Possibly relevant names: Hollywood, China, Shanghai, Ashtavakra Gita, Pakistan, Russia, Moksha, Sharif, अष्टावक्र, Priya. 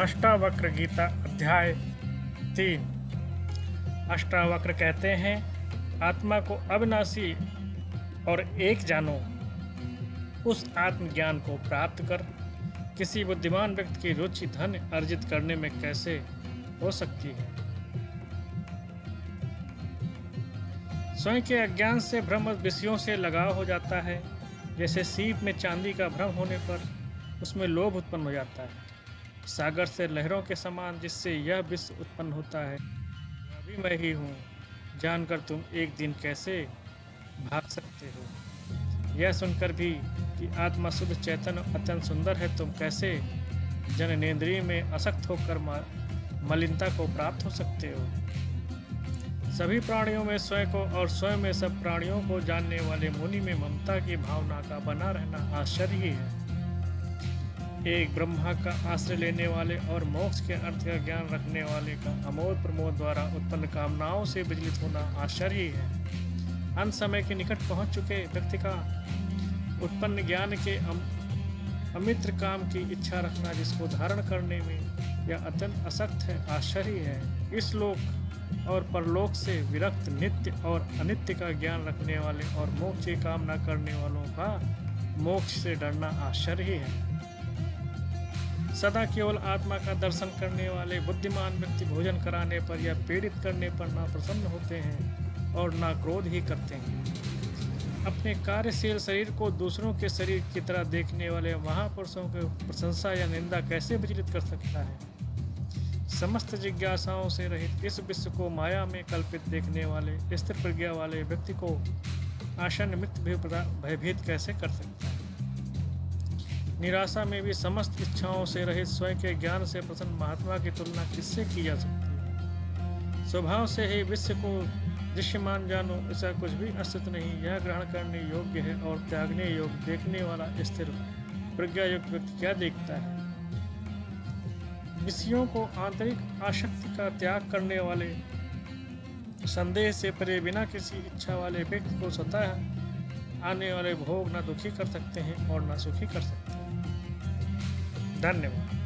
अष्टावक्र गीता अध्याय 3। अष्टावक्र कहते हैं, आत्मा को अविनाशी और एक जानो, उस आत्मज्ञान को प्राप्त कर। किसी बुद्धिमान व्यक्ति की रुचि धन अर्जित करने में कैसे हो सकती है? स्वयं के अज्ञान से भ्रम विषयों से लगाव हो जाता है। जैसे सीप में चांदी का भ्रम होने पर उसमें लोभ उत्पन्न हो जाता है। सागर से लहरों के समान जिससे यह विश्व उत्पन्न होता है, अभी मैं ही हूँ जानकर तुम एक दिन कैसे भाग सकते हो? यह सुनकर भी कि आत्मा शुद्ध चैतन्य अत्यंत सुंदर है, तुम कैसे जननेन्द्रिय में असक्त होकर मलिनता को प्राप्त हो सकते हो? सभी प्राणियों में स्वयं को और स्वयं में सब प्राणियों को जानने वाले मुनि में ममता की भावना का बना रहना आश्चर्य ही है। एक ब्रह्मा का आश्रय लेने वाले और मोक्ष के अर्थ का ज्ञान रखने वाले का अमोद प्रमोद द्वारा उत्पन्न कामनाओं से विचलित होना आश्चर्य है। अंत समय के निकट पहुंच चुके व्यक्ति का उत्पन्न ज्ञान के अमित्र काम की इच्छा रखना, जिसको धारण करने में यह अत्यंत असक्त है, आश्चर्य है। इस लोक और परलोक से विरक्त नित्य और अनित्य का ज्ञान रखने वाले और मोक्ष की कामना करने वालों का मोक्ष से डरना आश्चर्य है। सदा केवल आत्मा का दर्शन करने वाले बुद्धिमान व्यक्ति भोजन कराने पर या पीड़ित करने पर ना प्रसन्न होते हैं और ना क्रोध ही करते हैं। अपने कार्यशील शरीर को दूसरों के शरीर की तरह देखने वाले महापुरुषों की प्रशंसा या निंदा कैसे विचलित कर सकता है? समस्त जिज्ञासाओं से रहित इस विश्व को माया में कल्पित देखने वाले स्थिर प्रज्ञा वाले व्यक्ति को आशा निमित्त भी भयभीत कैसे कर सकता है? निराशा में भी समस्त इच्छाओं से रहित स्वयं के ज्ञान से प्रसन्न महात्मा की तुलना किससे की जा सकती है? स्वभाव से ही विश्व को दृश्यमान जानो, ऐसा कुछ भी अस्तित्व नहीं। यह ग्रहण करने योग्य है और त्यागने योग्य। देखने वाला स्थिर प्रज्ञायुक्त व्यक्ति क्या देखता है? विषयों को आंतरिक आसक्ति का त्याग करने वाले संदेह से परे बिना किसी इच्छा वाले व्यक्ति को स्वतः आने वाले भोग न दुखी कर सकते हैं और न सुखी कर सकते हैं। धन्यवाद।